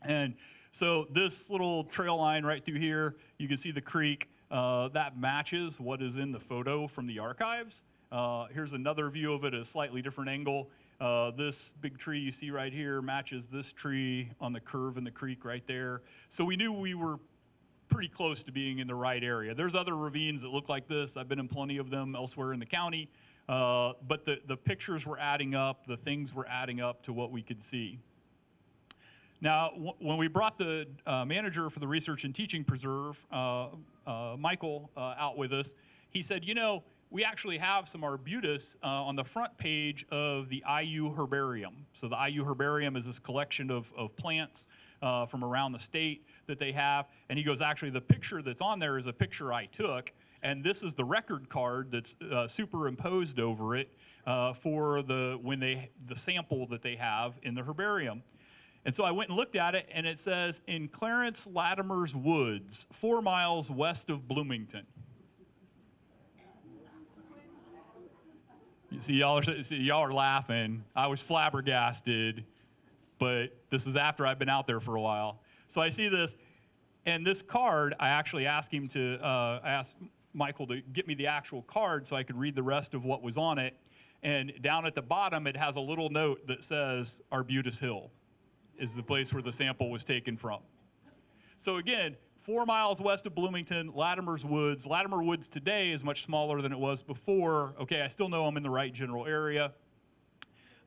And so this little trail line right through here, you can see the creek. That matches what is in the photo from the archives. Here's another view of it at a slightly different angle. This big tree you see right here matches this tree on the curve in the creek right there. So we knew we were pretty close to being in the right area. There's other ravines that look like this. I've been in plenty of them elsewhere in the county. But the pictures were adding up, the things were adding up to what we could see. Now, when we brought the manager for the Research and Teaching Preserve, Michael, out with us, he said, you know, we actually have some Arbutus on the front page of the IU Herbarium. So the IU Herbarium is this collection of plants from around the state that they have. And he goes, actually, the picture that's on there is a picture I took. And this is the record card that's superimposed over it for the sample that they have in the herbarium. And so I went and looked at it, and it says, in Clarence Latimer's Woods, 4 miles west of Bloomington. You see, y'all are laughing. I was flabbergasted, but this is after I've been out there for a while. So I see this, and this card, I actually asked him to ask Michael to get me the actual card so I could read the rest of what was on it. And down at the bottom, it has a little note that says Arbutus Hill is the place where the sample was taken from. So again, 4 miles west of Bloomington, Latimer's Woods. Latimer Woods today is much smaller than it was before. Okay, I still know I'm in the right general area.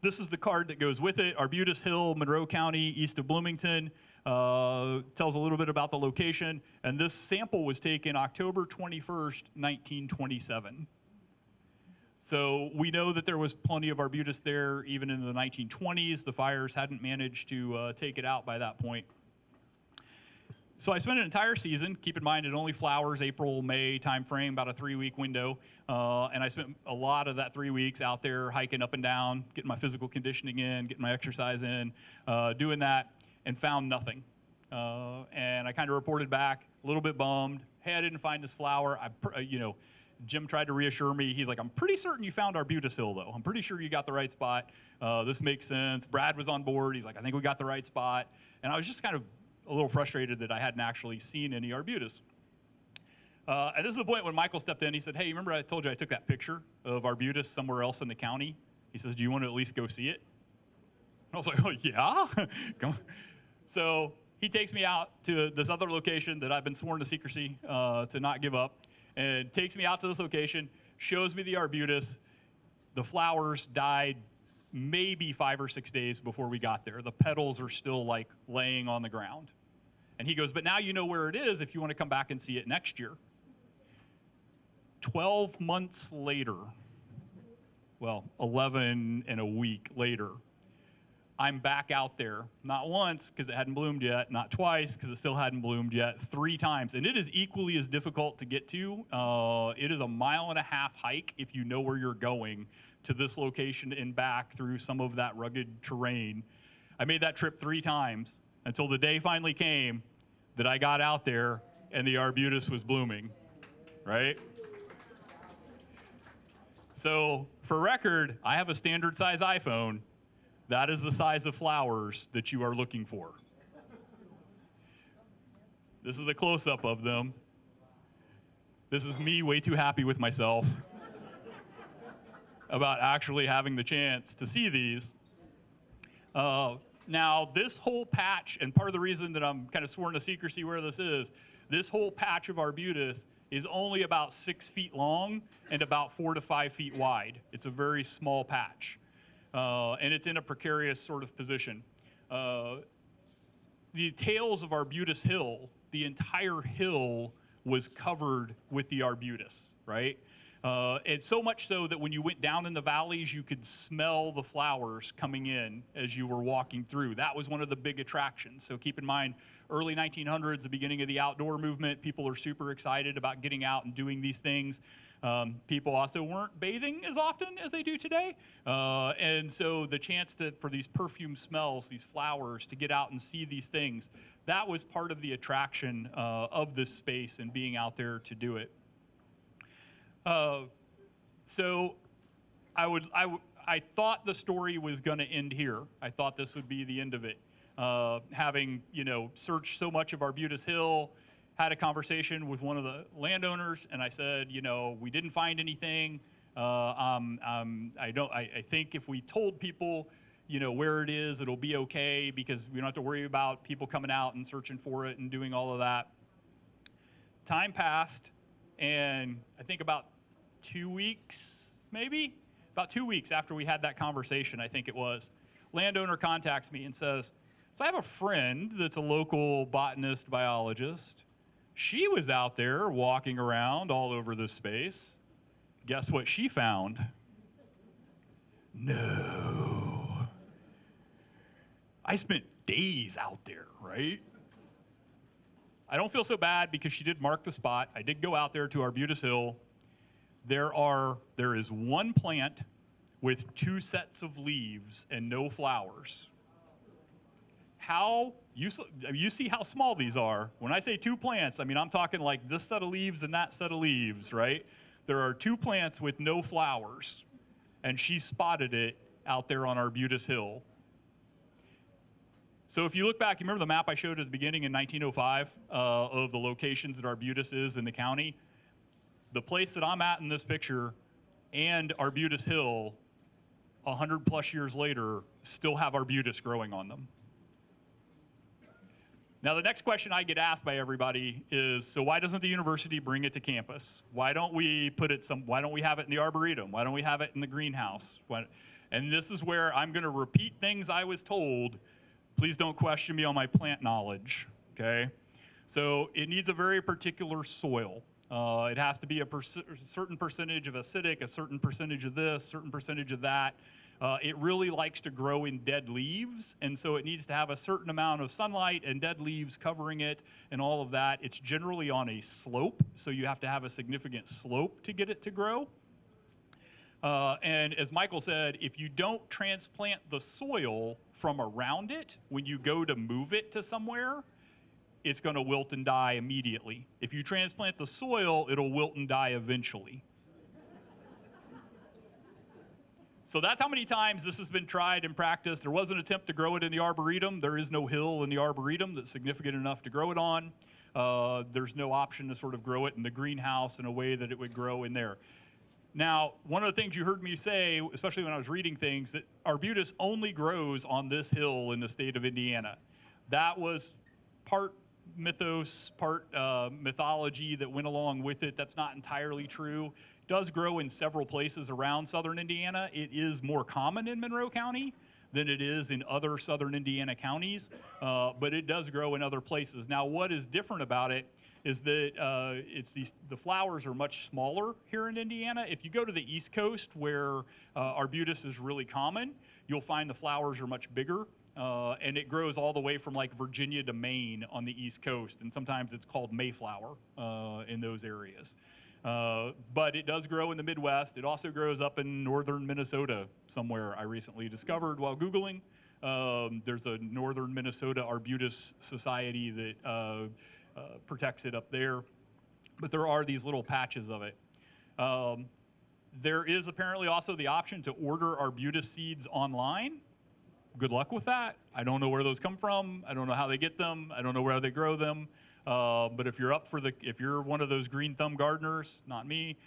This is the card that goes with it. Arbutus Hill, Monroe County, east of Bloomington. Tells a little bit about the location, and this sample was taken October 21st, 1927. So we know that there was plenty of Arbutus there even in the 1920s. The fires hadn't managed to take it out by that point. So I spent an entire season, keep in mind it only flowers April, May time frame, about a 3-week window, and I spent a lot of that 3 weeks out there hiking up and down, getting my physical conditioning in, getting my exercise in, doing that. And found nothing. And I kind of reported back, a little bit bummed. Hey, I didn't find this flower. You know, Jim tried to reassure me. He's like, I'm pretty certain you found Arbutus Hill, though. I'm pretty sure you got the right spot. This makes sense. Brad was on board. He's like, I think we got the right spot. And I was just kind of a little frustrated that I hadn't actually seen any Arbutus. And this is the point when Michael stepped in. He said, hey, remember I told you I took that picture of Arbutus somewhere else in the county? He says, do you want to at least go see it? And I was like, oh, yeah? Come on. So he takes me out to this other location that I've been sworn to secrecy to not give up, and takes me out to this location, shows me the Arbutus. The flowers died maybe 5 or 6 days before we got there. The petals are still like laying on the ground. And he goes, but now you know where it is if you want to come back and see it next year. 12 months later, well, 11 and a week later, I'm back out there, not once because it hadn't bloomed yet, not twice because it still hadn't bloomed yet, 3 times. And it is equally as difficult to get to. It is a 1.5-mile hike if you know where you're going to this location and back through some of that rugged terrain. I made that trip 3 times until the day finally came that I got out there and the Arbutus was blooming, right? So for record, I have a standard size iPhone. That is the size of flowers that you are looking for. This is a close-up of them. This is me way too happy with myself about actually having the chance to see these. Now, this whole patch, and part of the reason that I'm kind of sworn to secrecy where this is, this whole patch of Arbutus is only about 6 feet long and about 4 to 5 feet wide. It's a very small patch, and it's in a precarious sort of position. The tails of Arbutus Hill, the entire hill was covered with the Arbutus, right? And so much so that when you went down in the valleys, you could smell the flowers coming in as you were walking through. That was one of the big attractions. So keep in mind, early 1900s, the beginning of the outdoor movement, people are super excited about getting out and doing these things. People also weren't bathing as often as they do today. And so the chance for these perfume smells, these flowers, to get out and see these things, that was part of the attraction of this space and being out there to do it. So I thought the story was going to end here. I thought this would be the end of it. Having, you know, searched so much of Arbutus Hill, had a conversation with one of the landowners, and I said, you know, we didn't find anything. I think if we told people, you know, where it is, it'll be okay because we don't have to worry about people coming out and searching for it and doing all of that. Time passed, and I think about 2 weeks, maybe? About 2 weeks after we had that conversation, I think it was, landowner contacts me and says, so I have a friend that's a local botanist, biologist. She was out there walking around all over this space. Guess what she found? No. I spent days out there, right? I don't feel so bad because she did mark the spot. I did go out there to Arbutus Hill. There is one plant with 2 sets of leaves and no flowers. How, you see how small these are. When I say 2 plants, I mean, I'm talking like this set of leaves and that set of leaves, right? There are 2 plants with no flowers, and she spotted it out there on Arbutus Hill. So if you look back, you remember the map I showed at the beginning in 1905 of the locations that Arbutus is in the county? The place that I'm at in this picture and Arbutus Hill, 100 plus years later, still have Arbutus growing on them. Now the next question I get asked by everybody is, so why doesn't the university bring it to campus? Why don't we put it why don't we have it in the arboretum? Why don't we have it in the greenhouse? And this is where I'm gonna repeat things I was told. Please don't question me on my plant knowledge, okay? So it needs a very particular soil. It has to be a certain percentage of acidic, a certain percentage of this, certain percentage of that. It really likes to grow in dead leaves, and so it needs to have a certain amount of sunlight and dead leaves covering it and all of that. It's generally on a slope, so you have to have a significant slope to get it to grow. And as Michael said, if you don't transplant the soil from around it, when you go to move it to somewhere, it's going to wilt and die immediately. If you transplant the soil, it'll wilt and die eventually. So that's how many times this has been tried and practiced. There was an attempt to grow it in the arboretum. There is no hill in the arboretum that's significant enough to grow it on. There's no option to sort of grow it in the greenhouse in a way that it would grow in there. Now, one of the things you heard me say, especially when I was reading things, that Arbutus only grows on this hill in the state of Indiana. That was part mythos, part mythology that went along with it. That's not entirely true. It does grow in several places around southern Indiana. It is more common in Monroe County than it is in other southern Indiana counties, but it does grow in other places. Now, what is different about it is that the flowers are much smaller here in Indiana. If you go to the East Coast where Arbutus is really common, you'll find the flowers are much bigger, and it grows all the way from like Virginia to Maine on the East Coast, and sometimes it's called Mayflower in those areas. But it does grow in the Midwest. It also grows up in northern Minnesota somewhere I recently discovered while Googling. There's a northern Minnesota Arbutus Society that protects it up there, but there are these little patches of it. There is apparently also the option to order Arbutus seeds online. Good luck with that. I don't know where those come from. I don't know how they get them. I don't know where they grow them. But if you're up for the, if you're one of those green thumb gardeners, not me,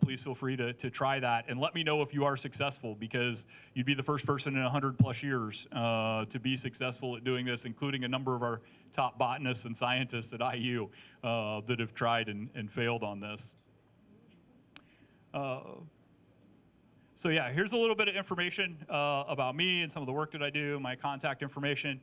please feel free to try that and let me know if you are successful, because you'd be the first person in 100+ years to be successful at doing this, including a number of our top botanists and scientists at IU that have tried and failed on this. So yeah, here's a little bit of information about me and some of the work that I do, my contact information.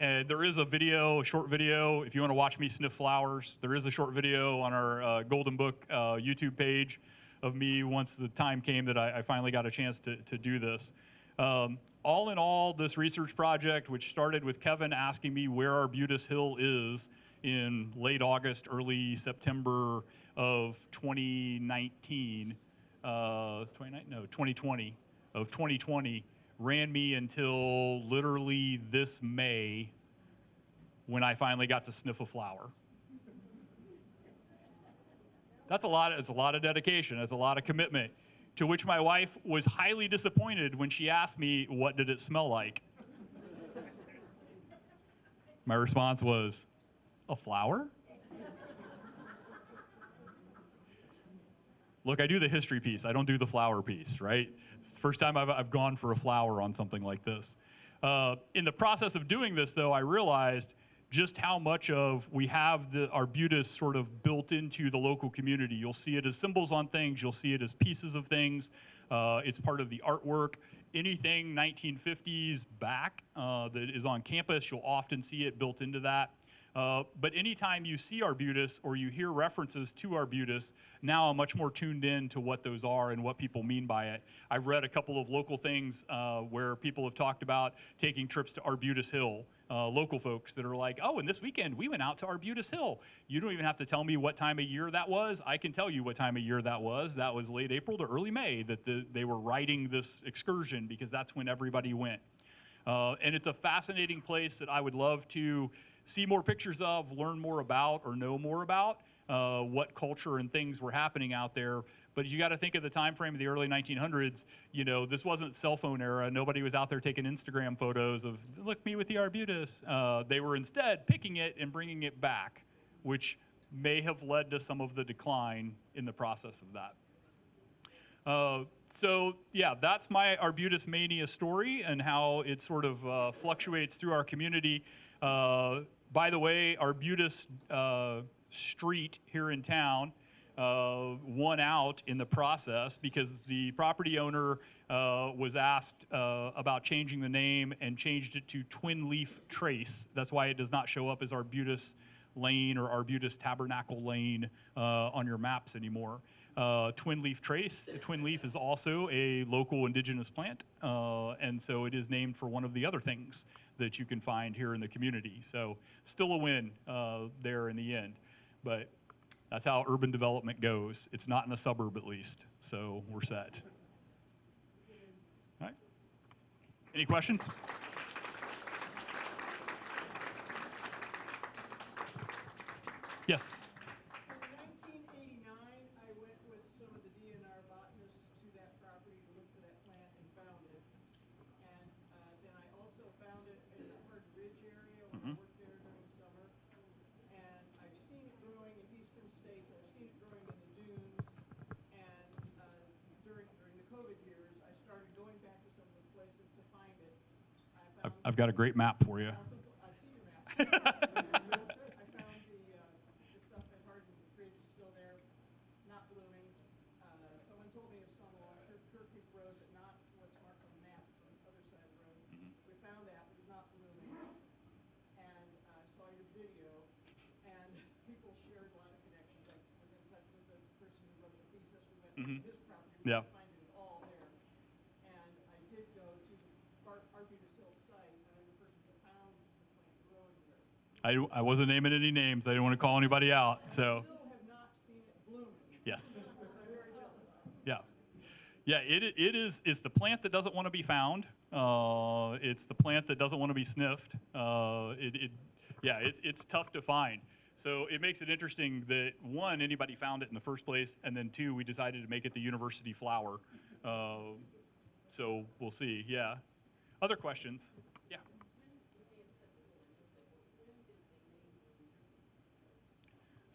And there is a video, a short video, if you want to watch me sniff flowers. There is a short video on our Golden Book YouTube page of me once the time came that I finally got a chance to do this. All in all, this research project, which started with Kevin asking me where Arbutus Hill is in late August, early September of 2020, ran me until literally this May, when I finally got to sniff a flower. That's a lot. It's a lot of dedication. That's a lot of commitment. To which my wife was highly disappointed when she asked me, "What did it smell like?" My response was, "A flower." Look, I do the history piece. I don't do the flower piece, right? It's the first time I've gone for a flower on something like this. In the process of doing this, though, I realized just how much of we have the Arbutus sort of built into the local community. You'll see it as symbols on things. You'll see it as pieces of things. It's part of the artwork. Anything 1950s back that is on campus, you'll often see it built into that. But anytime you see Arbutus or you hear references to Arbutus, now I'm much more tuned in to what those are and what people mean by it. I've read a couple of local things where people have talked about taking trips to Arbutus Hill, local folks that are like, oh, and this weekend we went out to Arbutus Hill. You don't even have to tell me what time of year that was. I can tell you what time of year that was. That was late April to early May that they were riding this excursion, because that's when everybody went. And it's a fascinating place that I would love to see more pictures of, learn more about, or know more about what culture and things were happening out there. But you got to think of the time frame of the early 1900s. You know, this wasn't cell phone era. Nobody was out there taking Instagram photos of, look, me with the Arbutus. They were instead picking it and bringing it back, which may have led to some of the decline in the process of that. So yeah, that's my Arbutus Mania story and how it sort of fluctuates through our community. By the way, Arbutus Street here in town won out in the process because the property owner was asked about changing the name and changed it to Twin Leaf Trace. That's why it does not show up as Arbutus Lane or Arbutus Tabernacle Lane on your maps anymore. Twin Leaf Trace. Twin Leaf is also a local indigenous plant, and so it is named for one of the other things that you can find here in the community. So still a win there in the end, but that's how urban development goes. It's not in a suburb, at least, so we're set. All right. Any questions? Yes. I've got a great map for you. I found the stuff at Hardin Bridge is still there, not blooming. Someone told me of some on Kirkwood Road, but not what's marked on the map, so on the other side of the road. We found that, but it's not blooming. And I saw your video, and people shared a lot of connections. I was in touch with the person who wrote the thesis. We went to his property. Yeah. I wasn't naming any names. I didn't want to call anybody out. So, yes, yeah. It's the plant that doesn't want to be found. It's the plant that doesn't want to be sniffed. Yeah. It's tough to find. So it makes it interesting that one, anybody found it in the first place, and then two, we decided to make it the university flower. So we'll see. Yeah. Other questions?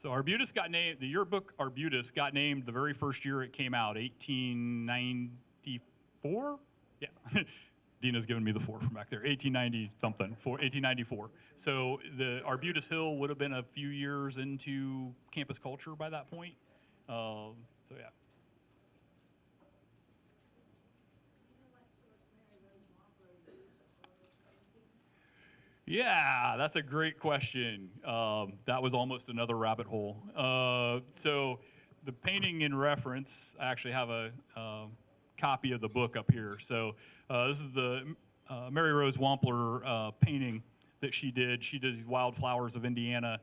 So Arbutus got named, the yearbook Arbutus got named the very first year it came out, 1894? Yeah. Dina's giving me the four from back there, 1894. So the Arbutus Hill would have been a few years into campus culture by that point. So yeah. Yeah, that's a great question. That was almost another rabbit hole. So the painting in reference, I actually have a copy of the book up here. So this is the Mary Rose Wampler painting that she did. She did these wildflowers of Indiana,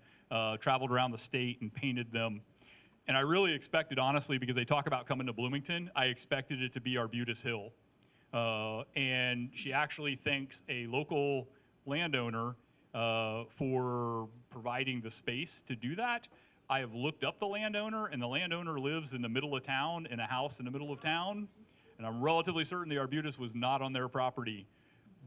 traveled around the state and painted them. And I really expected, honestly, because they talk about coming to Bloomington, I expected it to be Arbutus Hill. And she actually thanks a local landowner for providing the space to do that. I have looked up the landowner, and the landowner lives in the middle of town, in a house in the middle of town, and I'm relatively certain the Arbutus was not on their property,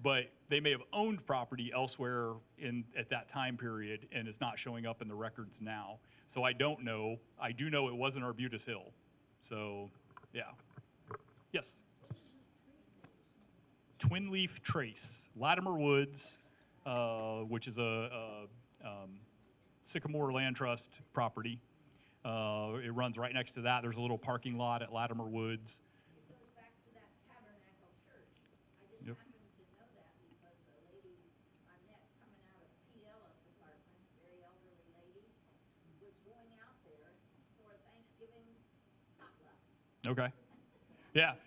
but they may have owned property elsewhere in at that time period, and it's not showing up in the records now. So I don't know. I do know it wasn't Arbutus Hill. So, yeah. Yes? Twin Leaf Trace, Latimer Woods, which is a Sycamore Land Trust property. It runs right next to that. There's a little parking lot at Latimer Woods. It goes back to that Tabernacle Church. I did not even know that because a lady I met coming out of P. Ellis' apartment, very elderly lady, was going out there for a Thanksgiving potluck. Okay. Yeah.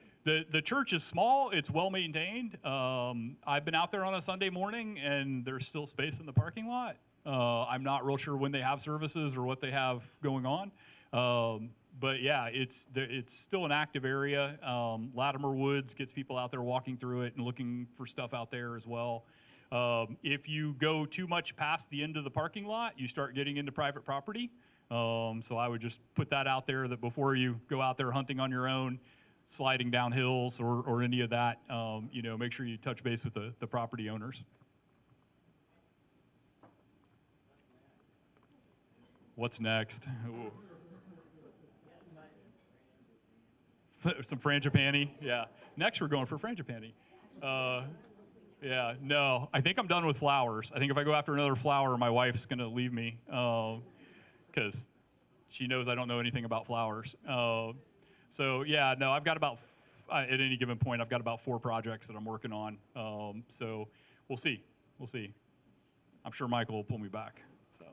The church is small, it's well maintained. I've been out there on a Sunday morning and there's still space in the parking lot. I'm not real sure when they have services or what they have going on. But yeah, it's still an active area. Latimer Woods gets people out there walking through it and looking for stuff out there as well. If you go too much past the end of the parking lot, you start getting into private property. So I would just put that out there that before you go out there hunting on your own, sliding down hills or any of that, you know, make sure you touch base with the property owners. What's next? Some frangipani, yeah. Next we're going for frangipani. Yeah, no, I think I'm done with flowers. I think if I go after another flower, my wife's gonna leave me, because she knows I don't know anything about flowers. So yeah, no, I've got about, at any given point, I've got about 4 projects that I'm working on. So we'll see, I'm sure Michael will pull me back, so.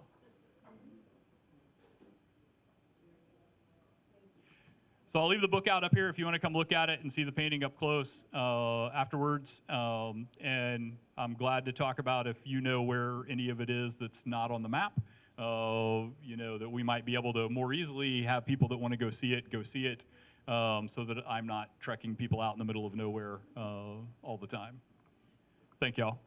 So I'll leave the book out up here if you want to come look at it and see the painting up close afterwards. And I'm glad to talk about if you know where any of it is that's not on the map. You know, that we might be able to more easily have people that want to go see it, so that I'm not trekking people out in the middle of nowhere all the time. Thank y'all.